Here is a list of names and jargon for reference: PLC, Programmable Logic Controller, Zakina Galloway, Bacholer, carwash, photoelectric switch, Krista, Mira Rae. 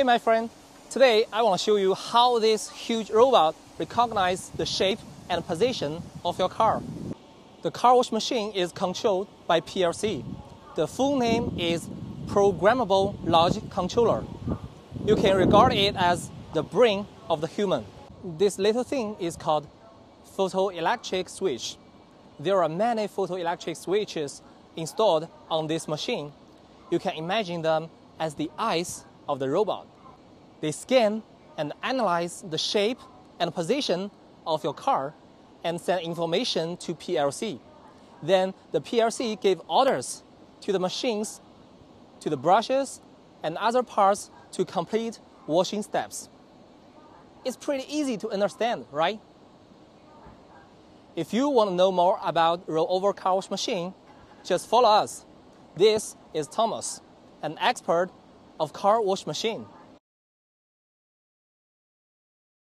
Hey my friend, today I want to show you how this huge robot recognizes the shape and position of your car. The car wash machine is controlled by PLC. The full name is Programmable Logic Controller. You can regard it as the brain of the human. This little thing is called photoelectric switch. There are many photoelectric switches installed on this machine. You can imagine them as the eyes of the robot. They scan and analyze the shape and position of your car and send information to PLC. Then the PLC gave orders to the machines, to the brushes, and other parts to complete washing steps. It's pretty easy to understand, right? If you want to know more about rollover car wash machine, just follow us. This is Thomas, an expert of car wash machine.